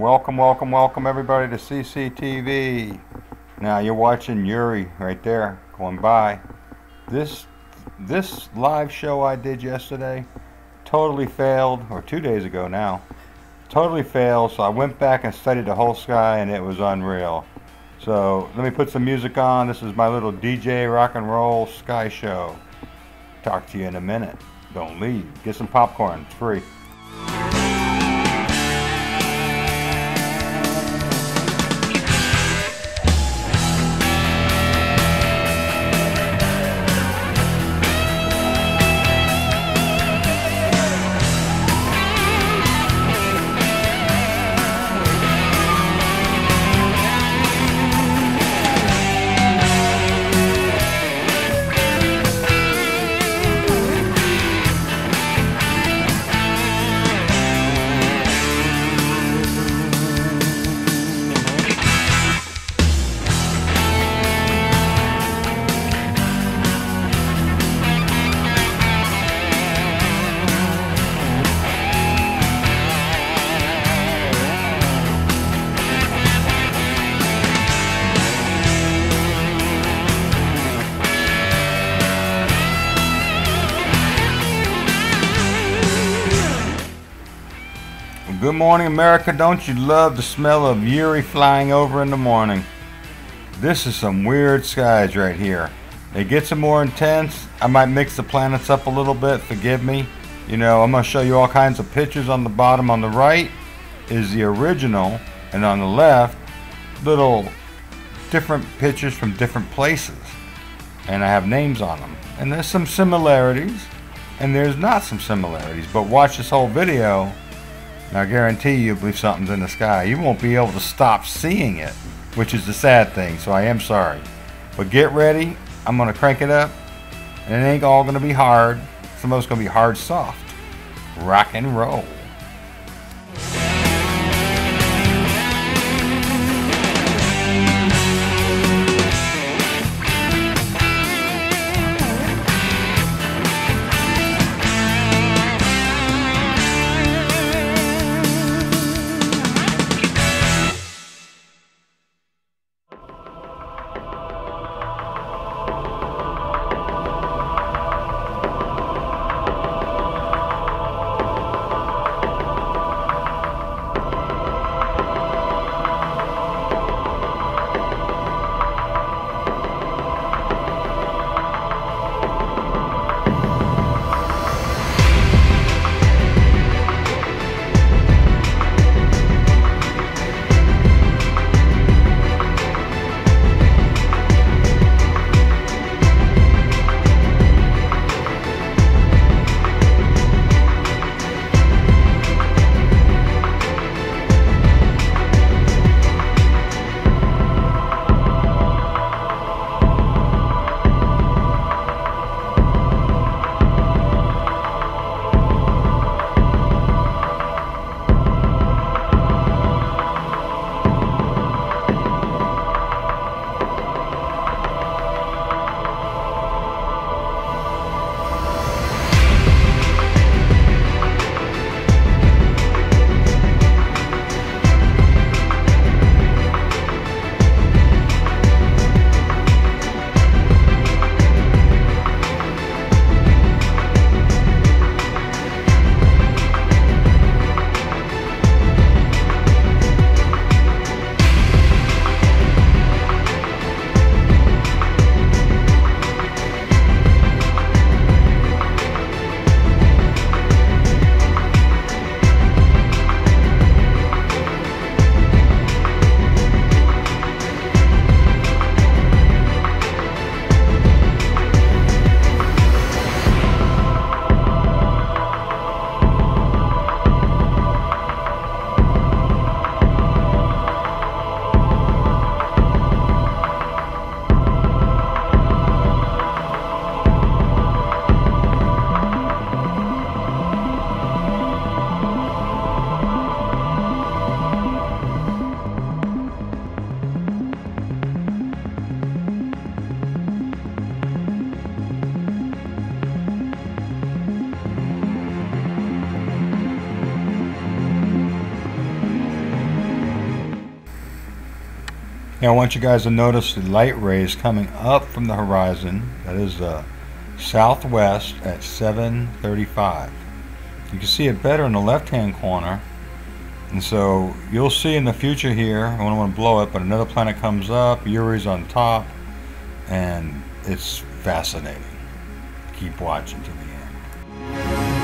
Welcome everybody to CCTV. Now you're watching Yuri right there going by. This live show I did yesterday totally failed, or 2 days ago now, totally failed. So I went back and studied the whole sky and it was unreal. So let me put some music on. This is my little DJ rock and roll sky show. Talk to you in a minute. Don't leave. Get some popcorn. It's free. Good morning, America. Don't you love the smell of Yuri flying over in the morning? This is some weird skies right here. It gets more intense. I might mix the planets up a little bit. Forgive me. You know, I'm going to show you all kinds of pictures. On the bottom, on the right, is the original, and on the left, little different pictures from different places. And I have names on them. And there's some similarities, and there's not some similarities. But watch this whole video. Now, I guarantee you, if something's in the sky, you won't be able to stop seeing it, which is the sad thing, so I am sorry. But get ready. I'm going to crank it up, and it ain't all going to be hard. Some of it's going to be hard soft. Rock and roll. Now I want you guys to notice the light rays coming up from the horizon. That is the southwest at 7:35. You can see it better in the left hand corner, and so you'll see in the future here, I don't want to blow it, but another planet comes up, Yuri's on top, and it's fascinating. Keep watching to the end.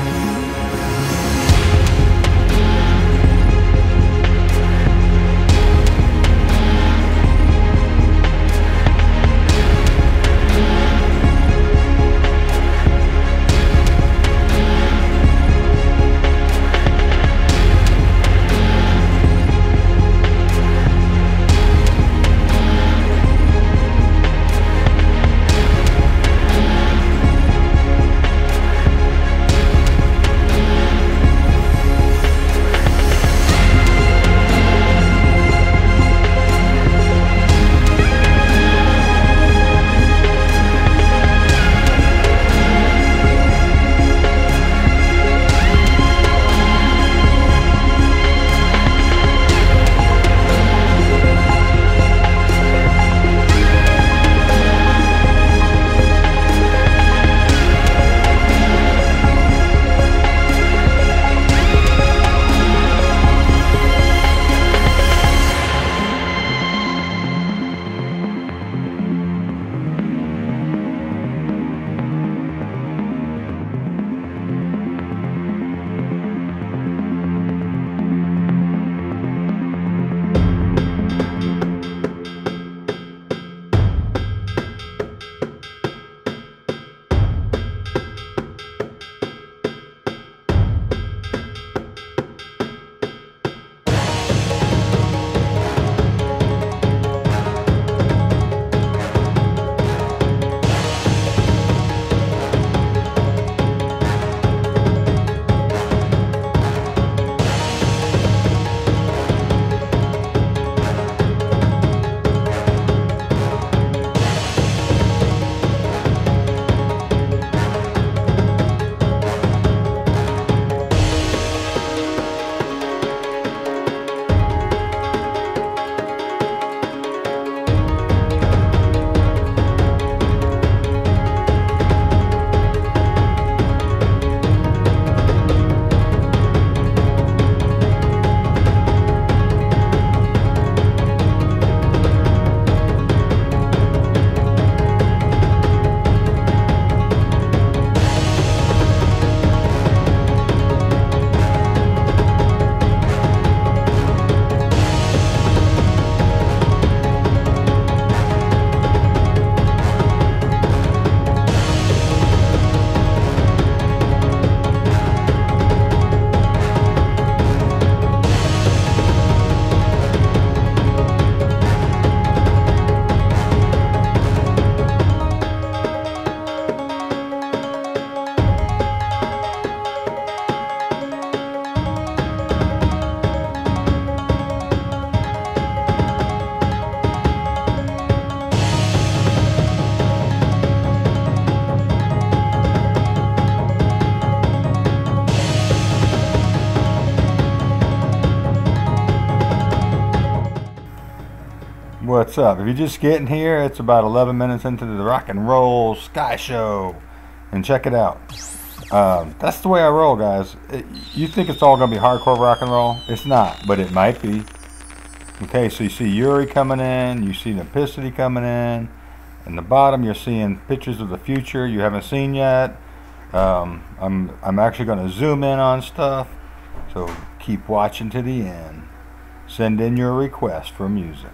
What's up? If you're just getting here, it's about 11 minutes into the rock and roll sky show, and check it out. That's the way I roll, guys. You think it's all gonna be hardcore rock and roll? It's not, but it might be. Okay, so you see Yuri coming in, you see Nepicity coming in. In the bottom, you're seeing pictures of the future you haven't seen yet. I'm actually gonna zoom in on stuff, so keep watching to the end. Send in your request for music.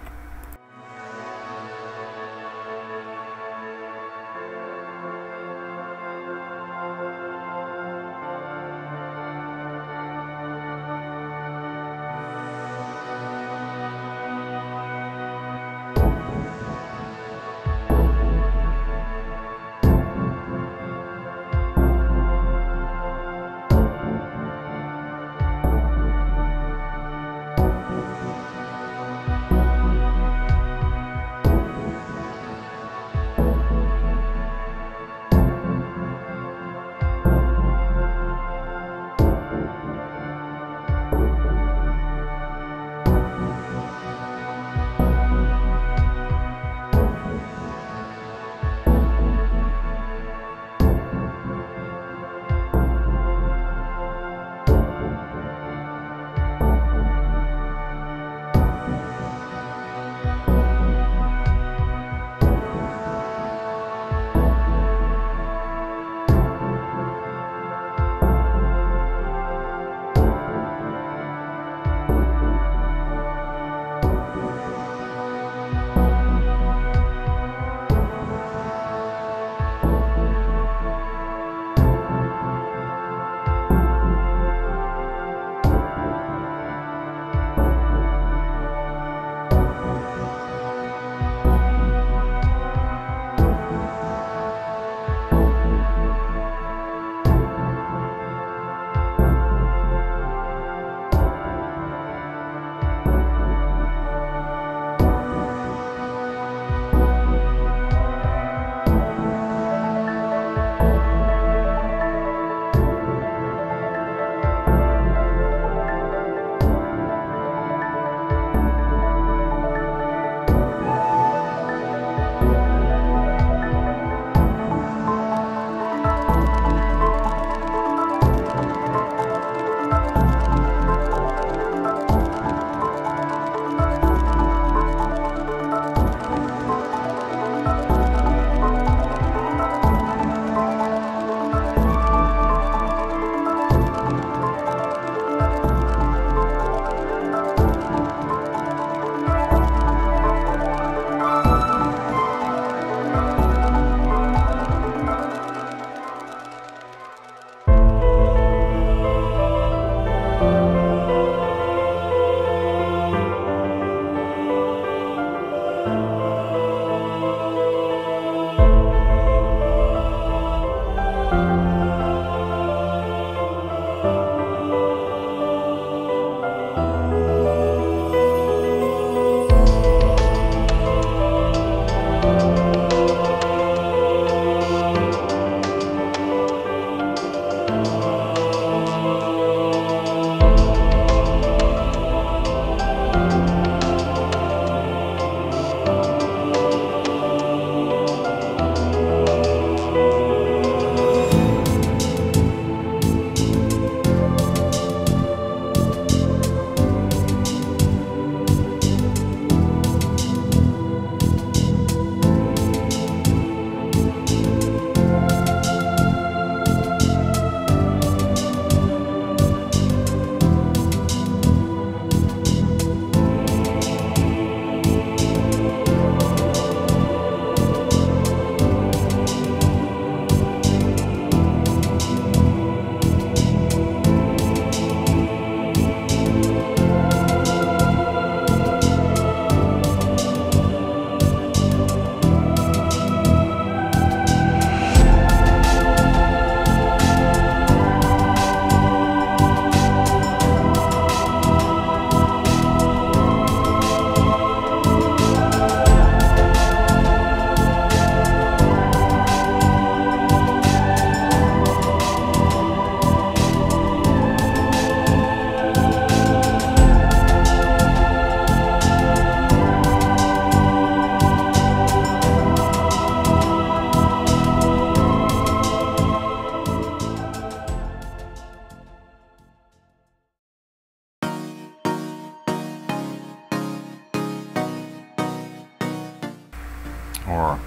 Or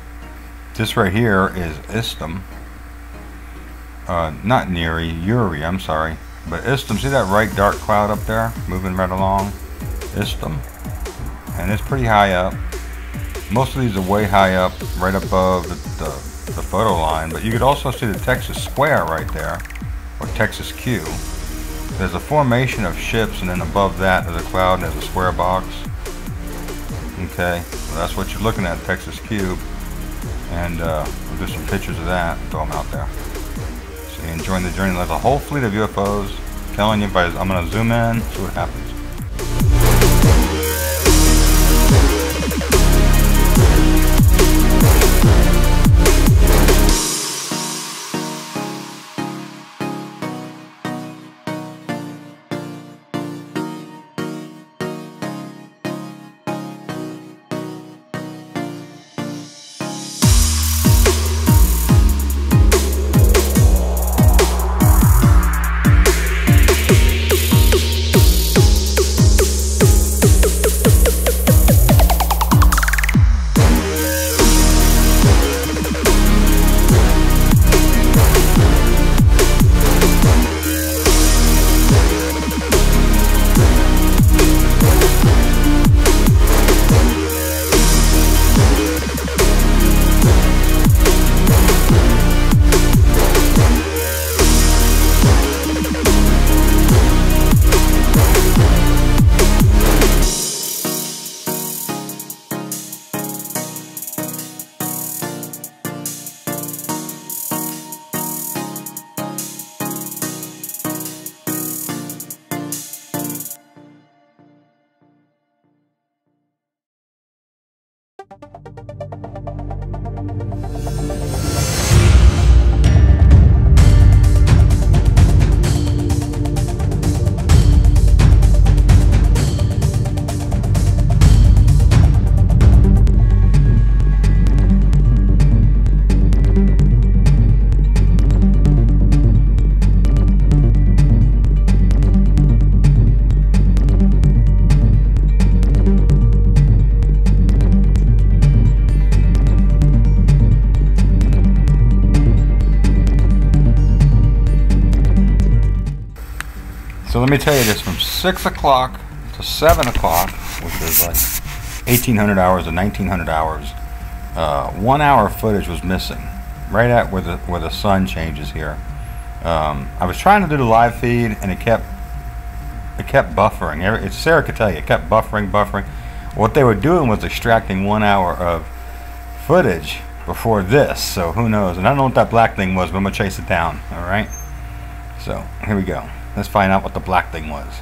this right here is Isthm, not Neri, Yuri, I'm sorry, but Isthm. See that right dark cloud up there moving right along? Isthm, and it's pretty high up. Most of these are way high up, right above the photo line, but you could also see the Texas Square right there, or Texas Q. There's a formation of ships, and then above that there's a cloud and there's a square box. Okay, well, that's what you're looking at, Texas Cube, and we'll do some pictures of that and throw them out there. So you're enjoying the journey. There's a whole fleet of UFOs. I'm telling you, but I'm gonna zoom in, see what happens. So let me tell you this, from 6 o'clock to 7 o'clock, which is like 1800 hours or 1900 hours, 1 hour footage was missing, right at where the sun changes here. I was trying to do the live feed and it kept buffering. Sarah could tell you, it kept buffering. What they were doing was extracting 1 hour of footage before this, so who knows. And I don't know what that black thing was, but I'm going to chase it down, alright? So, here we go. Let's find out what the black thing was.